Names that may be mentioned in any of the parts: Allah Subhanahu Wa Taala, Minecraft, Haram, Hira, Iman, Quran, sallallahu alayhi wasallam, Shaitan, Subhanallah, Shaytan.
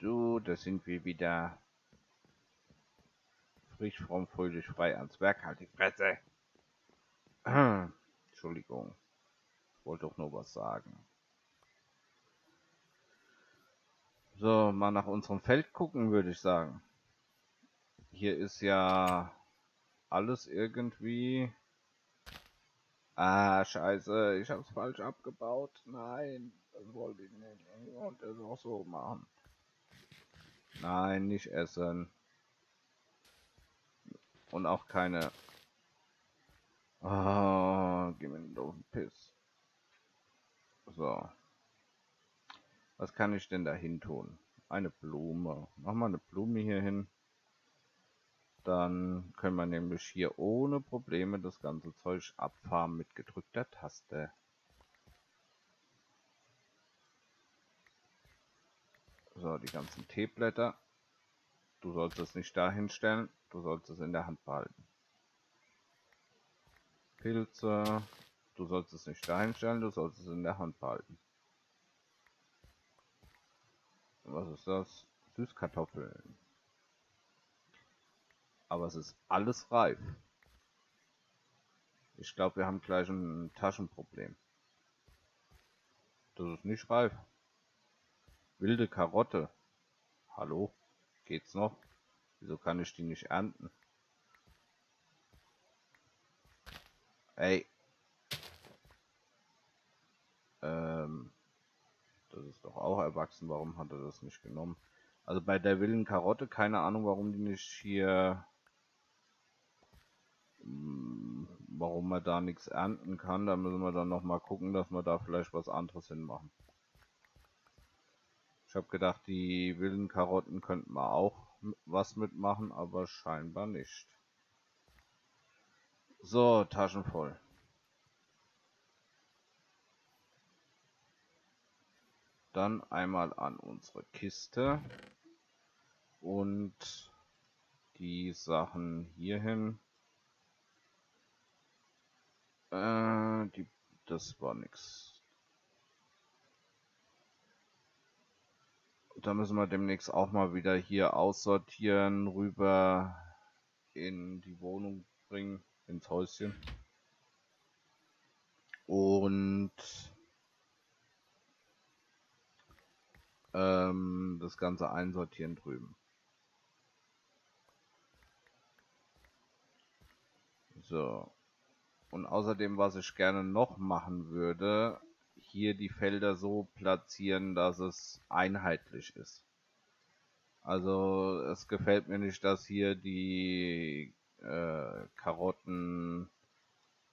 So, da sind wir wieder. Frisch, fromm, fröhlich, frei ans Werk. Halt die Fresse. Entschuldigung. Wollte doch nur was sagen. So, mal nach unserem Feld gucken, würde ich sagen. Hier ist ja alles irgendwie... Ah, scheiße, ich hab's falsch abgebaut. Nein, das wollte ich nicht. Und das auch so machen. Nein, nicht essen. Und auch keine... Oh, gib mir den doofen Piss. So. Was kann ich denn dahin tun? Eine Blume. Mach mal eine Blume hier hin. Dann können wir nämlich hier ohne Probleme das ganze Zeug abfarmen mit gedrückter Taste. So, die ganzen Teeblätter. Du sollst es nicht dahin stellen, du sollst es in der Hand behalten. Pilze. Du sollst es nicht dahin stellen, du sollst es in der Hand behalten. Was ist das? Süßkartoffeln. Aber es ist alles reif. Ich glaube, wir haben gleich ein Taschenproblem. Das ist nicht reif. Wilde Karotte. Hallo? Geht's noch? Wieso kann ich die nicht ernten? Ey. Das ist doch auch erwachsen. Warum hat er das nicht genommen? Also bei der wilden Karotte, keine Ahnung, warum die nicht hier... Warum man da nichts ernten kann, da müssen wir dann noch mal gucken, dass wir da vielleicht was anderes hinmachen. Ich habe gedacht, die wilden Karotten könnten wir auch was mitmachen, aber scheinbar nicht. So, Taschen voll. Dann einmal an unsere Kiste und die Sachen hierhin. Das war nix. Da müssen wir demnächst auch mal wieder hier aussortieren, rüber in die Wohnung bringen, ins Häuschen. Und das Ganze einsortieren drüben. So. Und außerdem, was ich gerne noch machen würde, hier die Felder so platzieren, dass es einheitlich ist. Also es gefällt mir nicht, dass hier die Karotten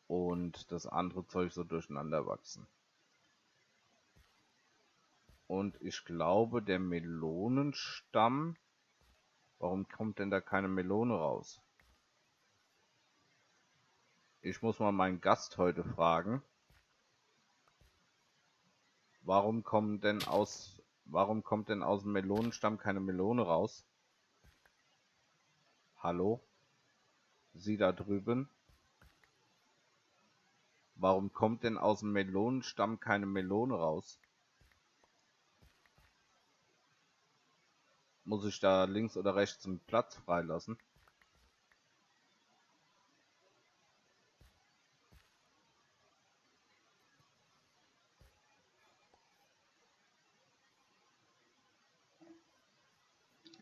und das andere Zeug so durcheinander wachsen. Und ich glaube, der Melonenstamm... Warum kommt denn da keine Melone raus? Ich muss mal meinen Gast heute fragen. Warum kommt denn aus dem Melonenstamm keine Melone raus? Hallo? Sie da drüben? Warum kommt denn aus dem Melonenstamm keine Melone raus? Muss ich da links oder rechts einen Platz freilassen?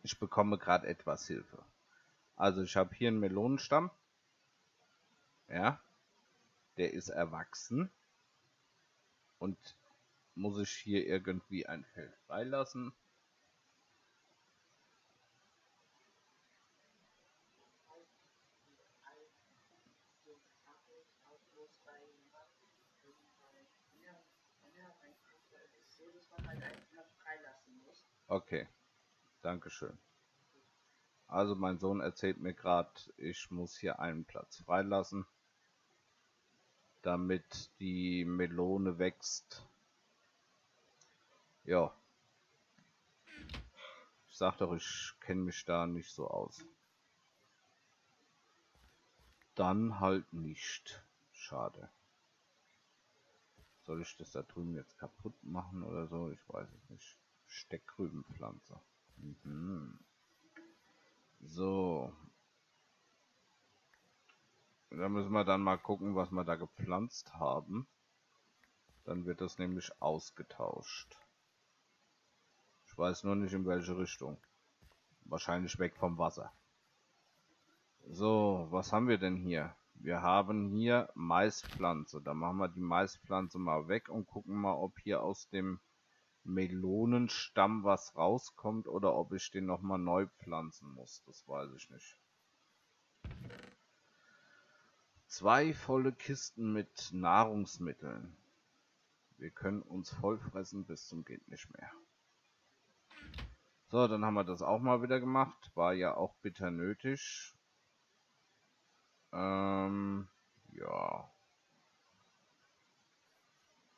Ich bekomme gerade etwas Hilfe. Also ich habe hier einen Melonenstamm. Ja. Der ist erwachsen. Und muss ich hier irgendwie ein Feld freilassen? Okay. Dankeschön. Also mein Sohn erzählt mir gerade, ich muss hier einen Platz freilassen, damit die Melone wächst. Ja. Ich sag doch, ich kenne mich da nicht so aus. Dann halt nicht. Schade. Soll ich das da drüben jetzt kaputt machen oder so? Ich weiß es nicht. Steckrübenpflanze. So. Da müssen wir dann mal gucken, was wir da gepflanzt haben. Dann wird das nämlich ausgetauscht. Ich weiß nur nicht, in welche Richtung. Wahrscheinlich weg vom Wasser. So, was haben wir denn hier? Wir haben hier Maispflanze. Da machen wir die Maispflanze mal weg und gucken mal, ob hier aus dem Melonenstamm was rauskommt oder ob ich den nochmal neu pflanzen muss. Das weiß ich nicht. 2 volle Kisten mit Nahrungsmitteln. Wir können uns vollfressen bis zum geht nicht mehr. So, dann haben wir das auch mal wieder gemacht. War ja auch bitter nötig. Ja.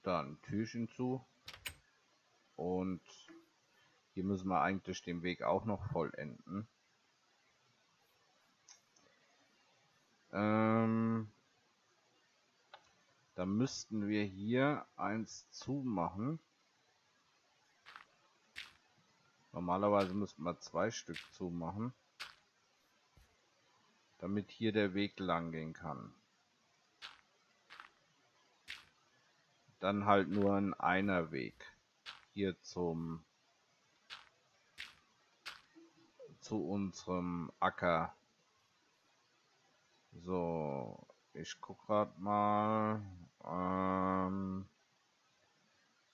Dann Türchen zu. Und hier müssen wir eigentlich den Weg auch noch vollenden. Da müssten wir hier eins zumachen. Normalerweise müssten wir 2 Stück zumachen, damit hier der Weg lang gehen kann. Dann halt nur ein einer Weg hier zu unserem Acker. So, ich guck grad mal.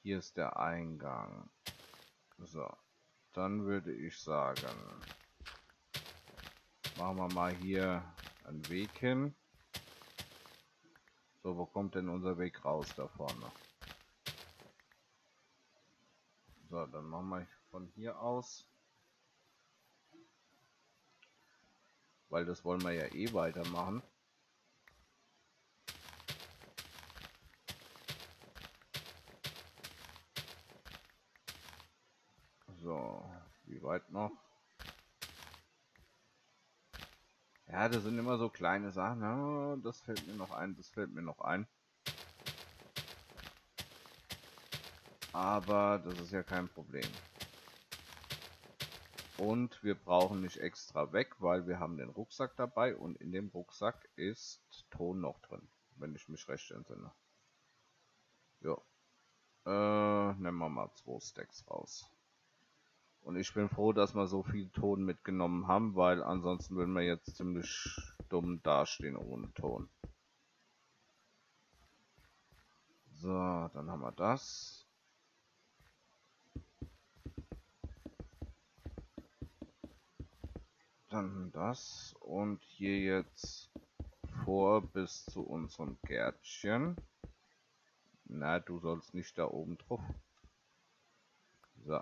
Hier ist der Eingang. So, dann würde ich sagen, machen wir mal hier einen Weg hin. So, wo kommt denn unser Weg raus da vorne? So, dann machen wir von hier aus. Weil das wollen wir ja eh weitermachen. So, wie weit noch? Ja, das sind immer so kleine Sachen. Ja, das fällt mir noch ein, das fällt mir noch ein. Aber das ist ja kein Problem. Und wir brauchen nicht extra weg, weil wir haben den Rucksack dabei und in dem Rucksack ist Ton noch drin, wenn ich mich recht entsinne. Jo. Nehmen wir mal 2 Stacks raus. Und ich bin froh, dass wir so viel Ton mitgenommen haben, weil ansonsten würden wir jetzt ziemlich dumm dastehen ohne Ton. So, dann haben wir das. Dann das und hier jetzt vor bis zu unserem Gärtchen. Na, du sollst nicht da oben drauf. So.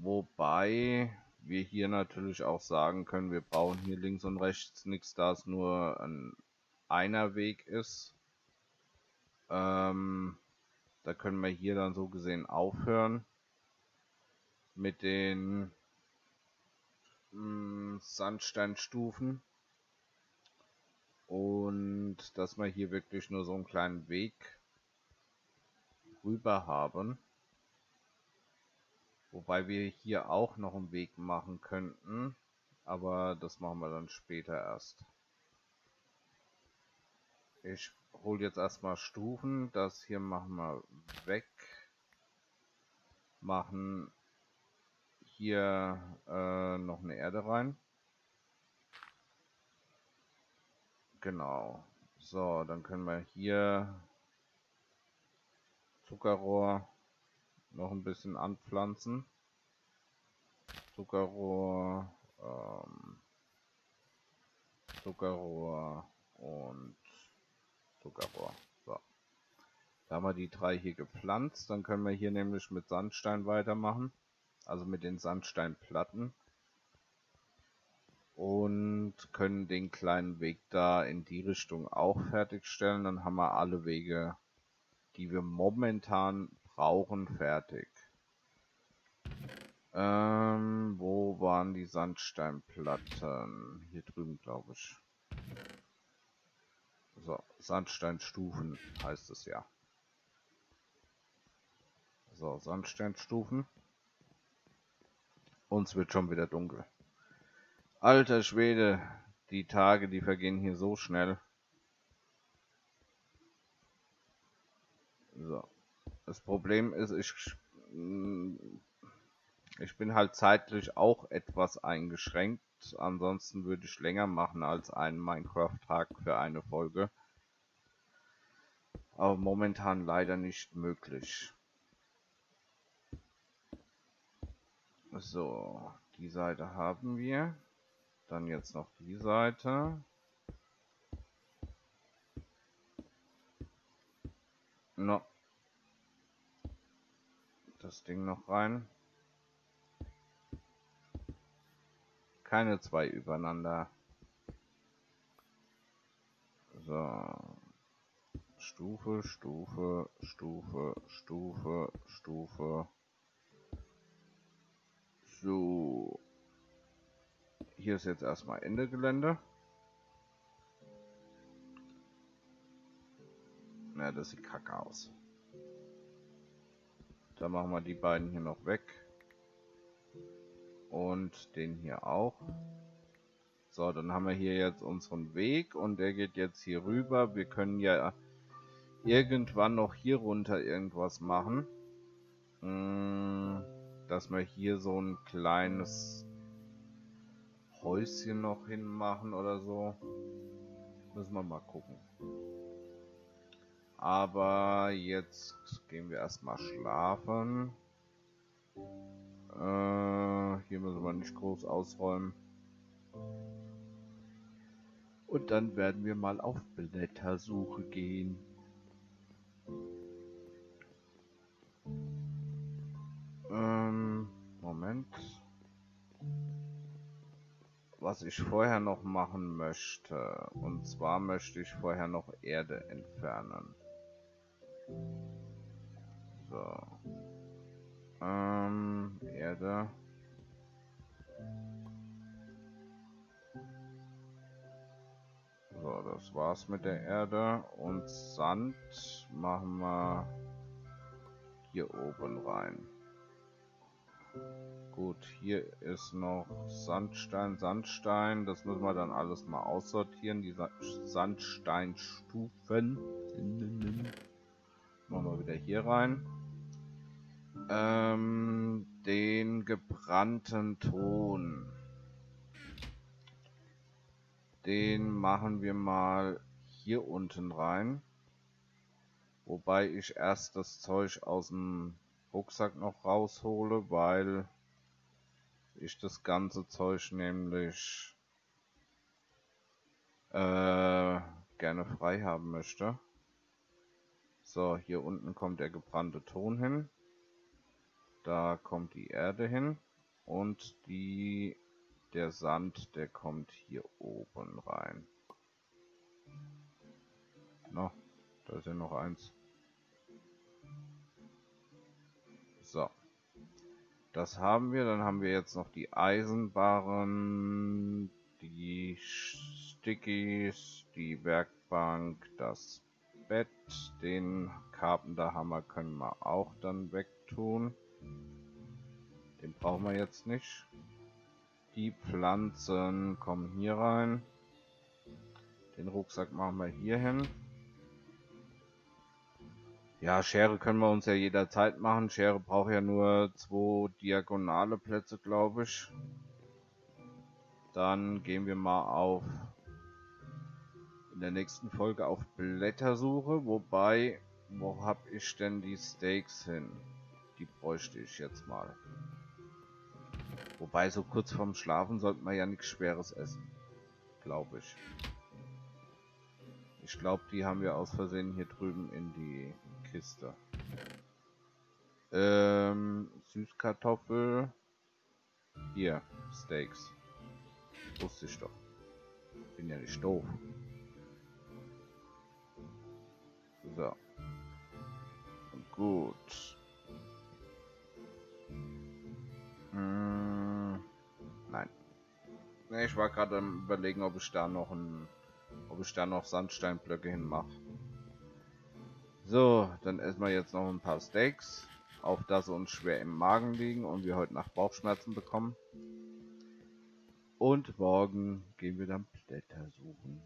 Wobei wir hier natürlich auch sagen können, wir brauchen hier links und rechts nichts, da es nur ein einer Weg ist. Da können wir hier dann so gesehen aufhören mit den Sandsteinstufen und dass wir hier wirklich nur so einen kleinen Weg rüber haben, wobei wir hier auch noch einen Weg machen könnten, aber das machen wir dann später erst. Ich hole jetzt erstmal Stufen, das hier machen wir weg, machen hier noch eine Erde rein. Genau. So, dann können wir hier Zuckerrohr noch ein bisschen anpflanzen. Zuckerrohr, Zuckerrohr und Zuckerrohr. So. Da haben wir die 3 hier gepflanzt. Dann können wir hier nämlich mit Sandstein weitermachen. Also mit den Sandsteinplatten. Und können den kleinen Weg da in die Richtung auch fertigstellen. Dann haben wir alle Wege, die wir momentan brauchen, fertig. Wo waren die Sandsteinplatten? Hier drüben, glaube ich. So, Sandsteinstufen heißt es ja. So, Sandsteinstufen. Uns wird schon wieder dunkel. Alter Schwede, die Tage, die vergehen hier so schnell. So. Das Problem ist, ich bin halt zeitlich auch etwas eingeschränkt. Ansonsten würde ich länger machen als einen Minecraft-Tag für eine Folge. Aber momentan leider nicht möglich. So, die Seite haben wir. Dann jetzt noch die Seite. No. Das Ding noch rein. Keine zwei übereinander. So. Stufe, Stufe, Stufe, Stufe, Stufe. So. Hier ist jetzt erstmal Ende Gelände. Na, das sieht kacke aus. Dann machen wir die beiden hier noch weg. Und den hier auch. So, dann haben wir hier jetzt unseren Weg und der geht jetzt hier rüber. Wir können ja irgendwann noch hier runter irgendwas machen. Dass wir hier so ein kleines Häuschen noch hinmachen oder so. Müssen wir mal gucken. Aber jetzt gehen wir erstmal schlafen. Hier müssen wir nicht groß ausräumen. Und dann werden wir mal auf Blättersuche gehen. Moment. Was ich vorher noch machen möchte. Und zwar möchte ich vorher noch Erde entfernen. So. Erde. So, das war's mit der Erde. Und Sand machen wir hier oben rein. Gut, hier ist noch Sandstein, Sandstein. Das müssen wir dann alles mal aussortieren. Die Sandsteinstufen. Machen wir wieder hier rein. Den gebrannten Ton. Den machen wir mal hier unten rein. Wobei ich erst das Zeug aus dem Rucksack noch raushole, weil ich das ganze Zeug nämlich gerne frei haben möchte. So, hier unten kommt der gebrannte Ton hin. Da kommt die Erde hin und der Sand, der kommt hier oben rein. Na, da ist ja noch eins. So, das haben wir. Dann haben wir jetzt noch die Eisenbarren, die Stickies, die Werkbank, das Bett, den Karpenderhammer können wir auch dann wegtun. Den brauchen wir jetzt nicht. Die Pflanzen kommen hier rein. Den Rucksack machen wir hier hin. Ja, Schere können wir uns ja jederzeit machen. Schere braucht ja nur 2 diagonale Plätze, glaube ich. Dann gehen wir mal auf in der nächsten Folge auf Blättersuche. Wobei, wo habe ich denn die Steaks hin? Die bräuchte ich jetzt mal. Wobei, so kurz vorm Schlafen sollte man ja nichts Schweres essen. Glaube ich. Ich glaube, die haben wir aus Versehen hier drüben in die Kiste. Süßkartoffel. Hier, Steaks. Wusste ich doch. Bin ja nicht doof. So. Und gut. Nein. Ich war gerade am Überlegen, ob ich da noch Sandsteinblöcke hinmache. So, dann essen wir jetzt noch ein paar Steaks. Auch da sie uns schwer im Magen liegen und wir heute Nacht Bauchschmerzen bekommen. Und morgen gehen wir dann Blätter suchen.